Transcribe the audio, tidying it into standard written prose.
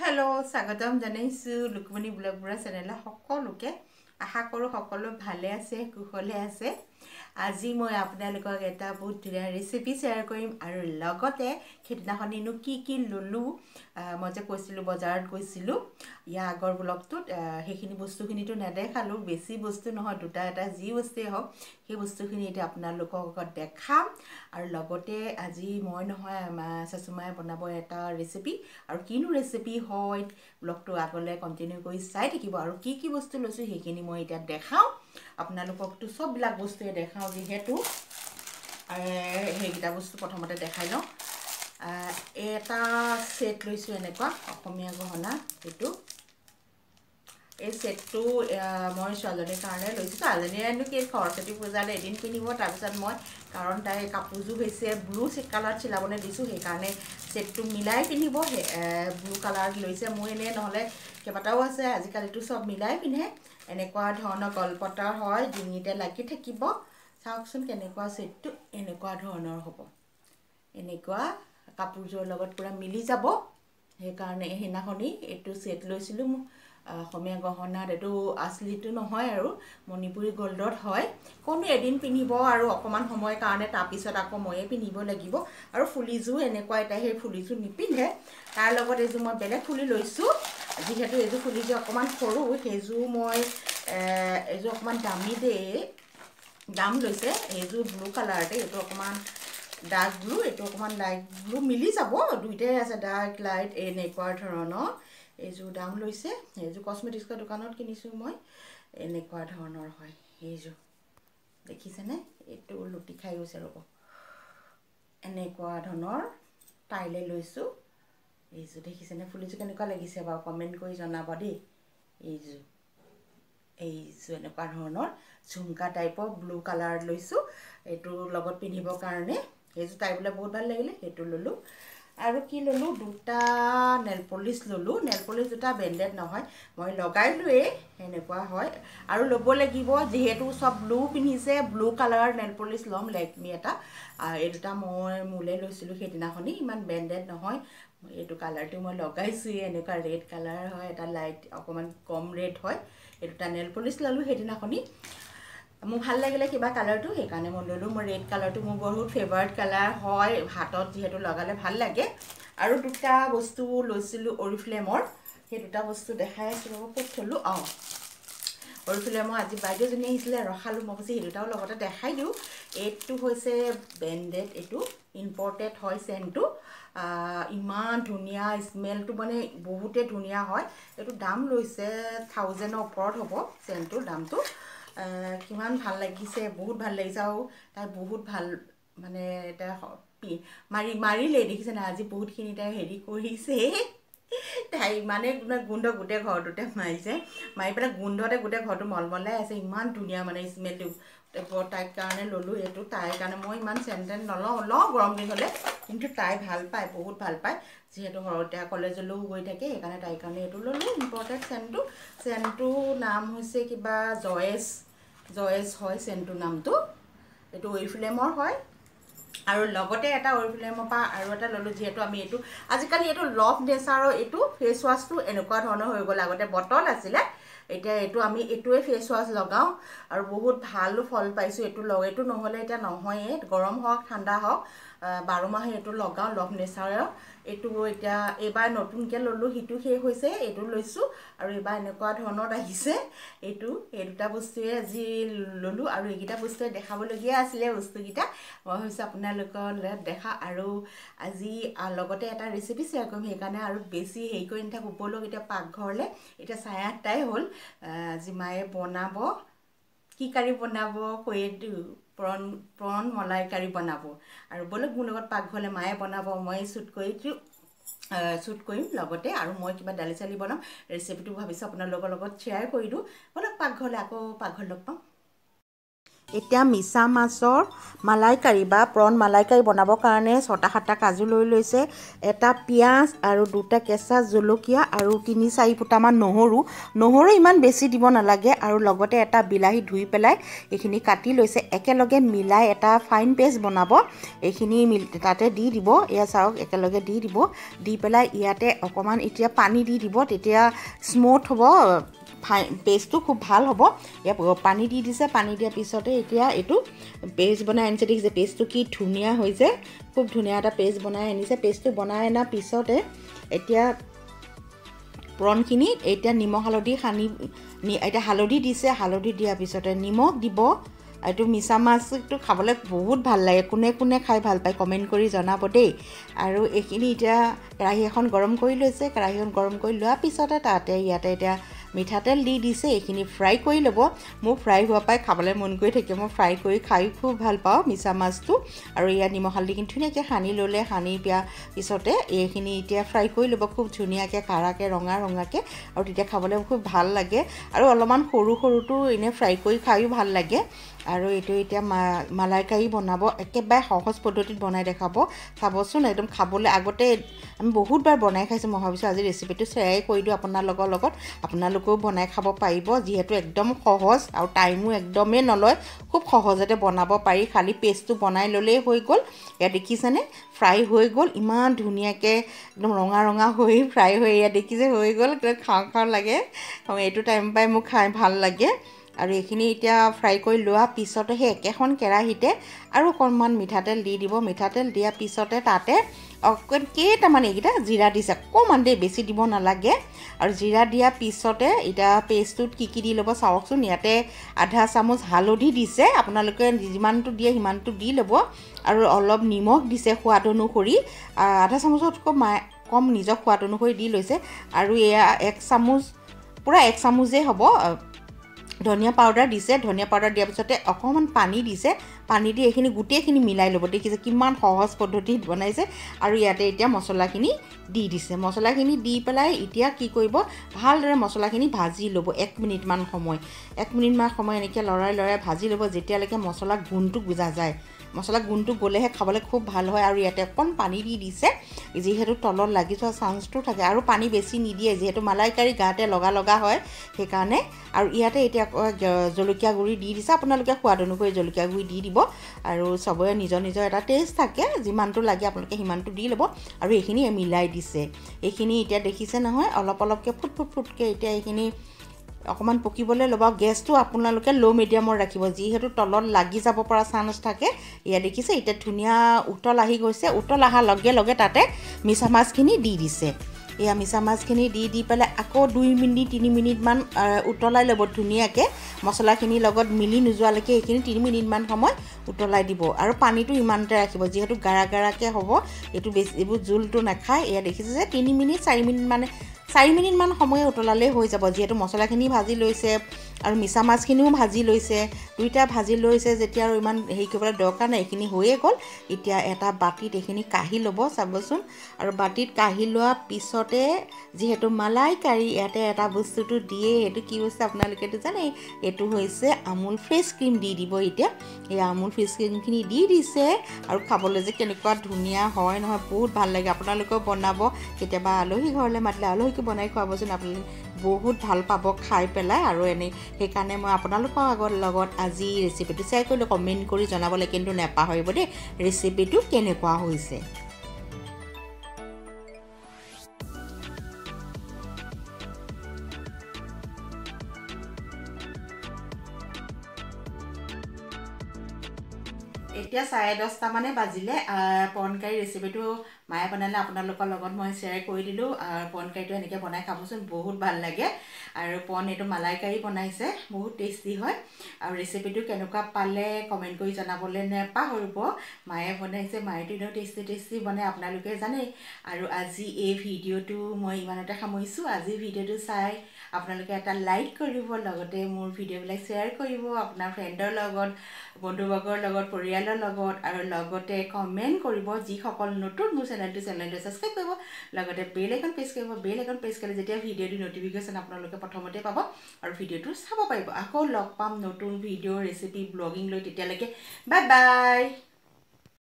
Hello, স্বাগতম জানাইছো লুকুমনি blog বাৰুৱা চেনেলত সকলোকে আশা কৰো সকলো ভালে আছে কুশলে আছে আজি মই আপোনালোকক এটা বহুত ধুনীয়া ৰেচিপি শেয়াৰ কৰিম আৰু লগতে সেইদিনাখনিনো কি কি লুলু মই যে কৈছিলো বজাৰত গৈছিলো ইয়া আগৰ ব্লগটোত সেইখিনি বস্তুখিনিটো নেদেখালো বেছি বস্তু নহয় দুটা এটা জি বস্তুয়ে হক সেই বস্তুখিনি এটা আপোনালোকক দেখাম আৰু লগতে আজি মই নহয় শাশুমাই বনাব এটা ৰেচিপি আৰু কিনো ৰেচিপি হয় ব্লগটো আগলৈ কন্টিনিউ কৰি চাই থাকিব আৰু কি বস্তু লৈছো সেইখিনি মই এটা দেখাম আপোনালোকক তো সব লাগ বস্তু দেখাও যেহেতু হেগিটা বস্তু প্রথমতে দেখাই লও এটা সেট লইছো এনেকা অসমীয়া গহনা এটু এই সেটটো মই শালনিৰ কাৰণে লৈছো শালনিৰ এনে কি খৰচটি পূজালে এদিন কিনিব তাৰ পিছত মই কাৰণ তাই কাপোৰজু হৈছে ব্লু কালাৰ চিলাবনে দিছো সেই কাৰণে সেটটো মিলাই কিনিব ব্লু কালাৰ লৈছে মই এনে নহলে কেবাটাও আছে আজিকালিটো সব মিলাই পিনে এনেকুৱা ধৰণৰ গলপটা হয় ডিঙিতে লাগি থাকিব চাওকচোন কেনেকুৱা সেটটো এনেকুৱা ধৰণৰ হ'ব এনেকুৱা কাপোৰজৰ লগত পুৰা মিলি যাব সেই কাৰণে হেনাখনি এটু সেট লৈছিলো অসমীয়া গহনাত এটু আসলিটো নহয় আৰু মণিপুৰী গোল্ডত হয় কোনো এদিন পিনিব আৰু অকমান সময় কাৰণে তাৰ পিছত আকৌ ময়ে পিনিব লাগিব আৰু ফুলিজু এনেকুৱা এটা হে ফুলিজু নিপিনে তাৰ লগত এজু মই বেলে ফুলি লৈছো যেহেতু এজু ফুলিজু অকমান সৰু হেজু মই এজু অকমান দামী দে দাম লৈছে এজু ব্লু কালাৰতে এটু অকমান ডাৰ্ক ব্লু এটু অকমান লাইট ব্লু মিলি যাব দুইটাই আছে ডাৰ্ক লাইট এনেকুৱা ধৰণৰ এজু দাম লৈছে এজু কসমেটিক্সৰ দোকানত কিনিছো মই এনেকুৱা ধৰণৰ হয় এজু দেখিছেনে এটো লুটি খাই গৈছে ৰব এনেকুৱা ধৰণৰ টাইলে লৈছো এজু দেখিছেনে ফুলিজু কেনেকুৱা লাগিছে বা কমেন্ট কৰি জনাবা দেই এজু এনেকুৱা ধৰণৰ ঝুমকা টাইপৰ ব্লু কালাৰ লৈছো এটো লগত পিন্ধিবৰ কাৰণে এজু টাইবলে বহুত ভাল লাগিলে এটো ললো আৰু কি ললো দুটা নেল পলিশ দুটা ব্ৰেন্ডেড নহয় মই লগাইলুৱে এনেকুৱা হয় আৰু লব লাগিব যেহেতু সব ব্লু পিনিছে ব্লু কালাৰ নেল পলিশ লম লেকমি এটা এই দুটা মই মুলে লৈছিলো হেদিনাখনি ইমান ব্ৰেন্ডেড নহয় এটো কালাৰটো মই লগাইছি এনেকুৱা ৰেড কালাৰ হয় এটা লাইট অকমান কম ৰেড হয় এই দুটা নেল পলিশ ললো হেদিনাখনি मो ভাল লাগিলে কিবা কালাৰটো হে কানে মনললো মই ৰেড কালাৰটো মোৰ বহুত ফেভাৰিট কালাৰ হয় হাতত যেটো লগালে ভাল লাগে আৰু দুটা বস্তু লৈছিলো অৰিফ্লেমৰ হে দুটা বস্তু দেখাই আছিলো বহুত থলো আ অৰিফ্লেমৰ আজি বাইদেউ জনী আহিছিলে ৰখালো মই বুজি হে দুটাও লগতে দেখাই দিও এটো হৈছে ব্ৰেন্ডেড এটো ইম্পৰ্টেড হয় সেন্টটো ইমান ধুনিয়া স্মেলটো মানে বহুতে ধুনিয়া হয় এটো দাম লৈছে 1000 ওপৰত হ'ব সেন্টটো দামটো কিমান ভাল লাগিছে বহুত ভাল লাগিছাও তাই বহুত ভাল মানে এটা মারি মারিলে দেখিছেনা আজি বহুত খিনি তাই হেৰি কৰিছে তাই মানে গুন্ড গুটে ঘৰটোতে মাৰিছে মাৰিপৰা গুন্ডতে গুটে ঘৰটো মলমলাই আছে ইমান ধুনিয়া মানে স্মেলটো তাই কাৰণে ললো এটো তাই কাৰণে মই ইমান সেন্টেন নল গৰম দিন হলে কিন্তু তাই ভাল পায় বহুত ভাল পায় যেহেতু হৰতে কলেজলৈ গৈ থাকে এখানে তাই কাৰণে এটো ললো ইম্পৰ্টেন্ট সেন্টটো নাম হৈছে কিবা জয়েস হয় সেন্টটো নামটো এটো অৰিফ্লেমৰ হয় আৰু লগতে এটা অৰিফ্লেমৰ পা আৰু এটা ললো যেহেতু আমি এটো আজিকালি এটো লভ নেচাৰৰ এটো ফেস ওয়াশটো এনেকুৱা ধৰণৰ হৈ গ'ল আগতে বটল আছিল এটা এটো আমি এটোৱে ফেস ওয়াশ লগাও আৰু বহুত ভাল ফল পাইছো এটো লগেটো নহলে এটা নহয় গৰম হওক ঠাণ্ডা হওক 12 মাহে এটো লগাও লভ নেচাৰৰ এটো এটা এবাৰ নতুনকে ললো হিটু হে হৈছে এটো লৈছো আৰু এবাৰ এনেকুৱা ধৰণৰ আহিছে এটো এই দুটা বস্তুয়ে আজি ললো আৰু এইগিটা বস্তু দেখাবলগিয়া আছিল বস্তুগিটা মই হৈছে আপোনালোকৰ দেখা আৰু আজি লগতে এটা ৰেচিপি শেয়াৰ কৰিম হেকানে আৰু বেছি হেই কৰি নথা উপলগ এটা পাক ঘৰলে এটা ছায়াটাই হল আজি মায়ে বনাব কি কাৰি বনাব কোয়েডু প্ৰন মলাই কাৰি বনাবো আৰু বলক মোৰ লগত পাক ঘৰলে মায়ে বনাব মই শুট কৰিম লগতে আৰু মই কিবা দালি চালি বনাম ৰেচিপিটো ভাবিছো আপোনালোকৰ লগত শেয়াৰ কৰি দু বলক পাক ঘৰলে আকৌ পাক ঘৰ লগ পাম এতিয়া মিছা মাছৰ মালাইকাৰী বা প্ৰন মালাইকাৰী বনাবৰ কাৰণে 6-7টা কাজু লৈ লৈছে এটা পিয়াজ আৰু দুটা কেঁচা জলকীয়া আৰু 3-4 ফুটামান নহৰু ইমান বেছি দিব নালাগে আৰু লগতে এটা বিলাহী ধুই পেলাই এখিনি কাটি লৈছে একেলগে মিলাই এটা ফাইন পেস্ট বনাব এখিনি তাতে দি দিব ইয়া সাওক একেলগে দি দিব দি পেলাই ইয়াতে অকমান এতিয়া পানী দি দিব তেতিয়া স্মুথ হ'ব পেস্টটো খুব ভাল হ'ব ইয়া পানি দি দিছে পানি দিয়া পিছতে এতিয়া এটু পেস্ট বনাই আনিছে দেখিছে পেস্টটো কি ধুনিয়া হৈছে খুব ধুনিয়া এটা পেস্ট বনাই আনিছে পেস্টটো বনাই না পিছতে এতিয়া প্ৰনখিনি এতিয়া নিমখ হালধি খানি এতিয়া হালধি দিছে হালধি দিয়া পিছতে নিমখ দিব আইটো মিছা মাছটো খাবলে বহুত ভাল লাগে কোনে কোনে খাই ভাল পায় কমেন্ট কৰি জনাব দেই আৰু এখিনি এতিয়া কেৰাহী এখন গৰম কৰি লৈছে কেৰাহীখন গৰম কৰি লোৱা পিছতে তাতে ইয়াতে এতিয়া মিঠাতেল দি দিছে এখিনি ফ্ৰাই কৰি লব মই ফ্ৰাই হোৱা পাই খাবলে মন কৰি থাকে মই ফ্ৰাই কৰি খাই খুব ভাল পাও মিছা মাছটো আৰু ইয়া নিমখ হালধিখিনি ধুনিয়াকে হানি ললে হানি পিয়া পিছতে এখিনি এতিয়া ফ্ৰাই কৰি লব খুব ধুনিয়াকে কাৰাকে ৰঙা ৰঙাকে আৰু তেতিয়া খাবলে খুব ভাল লাগে আৰু অলমান সৰু সৰুটো ইনে ফ্ৰাই কৰি খাইও ভাল লাগে আৰু এটো এটা মালাইকাৰী বনাবো একেবাই সহজ পদ্ধতিত বনাই দেখাবো খাবছুন একদম খাবলে আগতে আমি বহুতবাৰ বনাই খাইছো মহাবিশ্ব আজি ৰেচিপিটো শেয়াৰ কৰি দিও আপোনাৰ লগত আপোনালোকও বনাই খাব পাৰিব যেহেতু একদম সহজ আৰু টাইমও একদমে নলয় খুব সহজতে বনাব পাৰি খালি পেষ্টটো বনাই ললে হৈ গল ইয়া দেখিছনে ফ্ৰাই হৈ গল ইমান ধুনিয়াকে একদম ৰঙা ৰঙা হৈ ফ্ৰাই হৈ ইয়া দেখিছে হৈ গল খাওঁ খাওঁ লাগে আৰু এটো টাইম পাই মোক খাই ভাল লাগে আৰু এখিনি এতিয়া ফ্ৰাই কৰি লোৱা পিছতে হে একেখন কেৰাহিতে আৰু কমমান মিঠাতেল দি দিব মিঠাতেল দিয়া পিছতে তাতে অকন কেটা মানে এটা জিৰা দিছে কমন দে বেছি দিব নালাগে আৰু জিৰা দিয়া পিছতে এটা পেষ্টত কি কি দি লব চাওকচোন ইয়াতে আধা চামুচ হালধি দিছে আপোনালোকে যিমানটো দিয়ে হিমানটো দি লব আৰু অলপ নিমখ দিছে সোৱাদ অনুসৰি আধা চামুচত কম নিজৰ সোৱাদ অনুসৰি দি লৈছে আৰু এয়া 1 চামুচ পুৰা 1 চামুচে হ'ব ধনিয়া পাউডাৰ দিছে ধনিয়া পাউডাৰ দিয়া পিছতে অকমান পানী দিছে পানী দি এখিনি গুটেখিনি মিলাই লব দেখিছে কিমান সহজ পদ্ধতিত বনাইছে আৰু ইয়াতে এতিয়া মছলাখিনি দি দিছে মছলাখিনি দি পেলাই এতিয়া কি কৰিব ভালদৰে মছলাখিনি ভাজি লব 1 মিনিটমান সময় এনেকে লৰাই ভাজি লব যেতিয়ালৈকে মছলা গুণটো বুজা যায় মছলা গুণটো গলেহে খাবলে খুব ভাল হয় আৰু ইয়াতে অকন পানী দি দিছে যেহেতু তলৰ লাগি যোৱা চান্সটো থাকে আৰু পানী বেছি নিদিয়ে যেহেতু মালাইকাৰী গাতে লগা হয় সেই কাৰণে আৰু ইয়াতে এতিয়া জলকীয়া গুৰি দি দিছে আপোনালোকে সোৱাদ অনুসৰি জলকীয়া গুৰি দি দিব আৰু সবয়ে নিজৰ এটা টেষ্ট থাকে যিমানটো লাগে আপোনালোকে হিমানটো দি লব আৰু এখিনি মিলাই দিছে এখিনি এতিয়া দেখিছে নহয় অলপ অলপকে ফুট ফুটকে এতিয়া এখিনি অকমান পকিবলে লবা গ্যাসটো আপোনালোকে লো মিডিয়ামৰ ৰাখিব যিহেতু তলত লাগি যাব পৰা চান্স থাকে ইয়া দেখিছে এটা ধুনিয়া উতল আহি গৈছে উতল আহা লগে তাতে মিছা মাছখিনি দি দিছে ইয়া মিছা মাছখিনি দি পেলাই আকৌ 2-3 মিনিট মান উতলাই লব ধুনিয়াকে মছলাখিনি লগত মিলি নুজুৱালৈকে এখিনি 3 মিনিট মান সময় উতলাই দিব আৰু পানীটো ইমানতে ৰাখিব যেহেতু গাৰাগাৰাকে হ'ব এটো বেছি জুলটো নাখায় ইয়া দেখিছে যে 3-4 মিনিট মানে 4 মিনিট মান সময় উতলালে হৈ যাব যেহেতু মছলাখিনি ভাজি লৈছে আৰু মিছা মাছখিনিও ভাজি লৈছে দুইটা ভাজি লৈছে যেতিয়া আৰু ইমান হেই কৰিবলৈ দৰকাৰ নাই এখিনি হৈয়ে গল এতিয়া এটা বাটিত এখিনি কাহি লব চাবচোন আৰু বাটিত কাহি লোৱা পিছতে যেহেতু মালাইকাৰী ইয়াতে এটা বস্তুটো দিয়ে এটো কি হৈছে আপোনালোকে তো জানেই এটো হৈছে আমুল ফ্ৰেছ ক্ৰীম দি দিব এতিয়া এই আমুল ফ্ৰেছ ক্ৰীমখিনি দি দিছে আৰু খাবলৈ যে কেনেকুৱা ধুনিয়া হয় নহয় বহুত ভাল লাগে আপোনালোকে বনাব কেতিয়াবা আলহী ঘৰলৈ মাতলে আলহী বনাই খুৱাবচোন আপুনি বহুত ভাল পাব খাই পেলাই আৰু এনে সেইকাৰণে মই আপোনালোকৰ আগৰ লগত আজি ৰেচিপিটো শেয়াৰ কৰিলোঁ কমেন্ট কৰি জনাবলৈ কিন্তু নাপাহৰিব দেই ৰেচিপিটো কেনেকুৱা হৈছে এতিয়া 10:30 মানে বাজিলে পনকাৰী ৰেচিপিটো মায়ে বনালে আপোনালোকৰ লগত মই শেয়াৰ কৰি দিলো আৰু পনকাৰীটো এনেকৈ বনাই খাবচোন বহুত ভাল লাগে আৰু পন এটো মালাইকাৰী বনাইছে বহুত টেষ্টি হয় আৰু ৰেচিপিটো কেনেকুৱা পালে কমেন্ট কৰি জনাবলৈ নাপাহৰিব মায়ে বনাইছে মায়েটো টেষ্টি বনাই আপোনালোকে জানেই আৰু আজি এই ভিডিওটো মই ইমানতে সামৰিছো আজি ভিডিওটো চাই আপোনালোকে এটা লাইক কৰিব লগতে মোৰ ভিডিওবিলাক শেয়াৰ কৰিব আপোনাৰ ফ্ৰেণ্ডৰ লগত বন্ধুবৰ্গৰ লগত পৰিয়ালৰ লগত আৰু লগতে কমেন্ট কৰিব যি সকল নতুন মোৰ channel subscribe korbo lagate bell icon press kare jetia video di notification apnaloke prothomete pabo aru video tu sabo paibo ako log pam notun video recipe blogging loi tetia lage bye bye.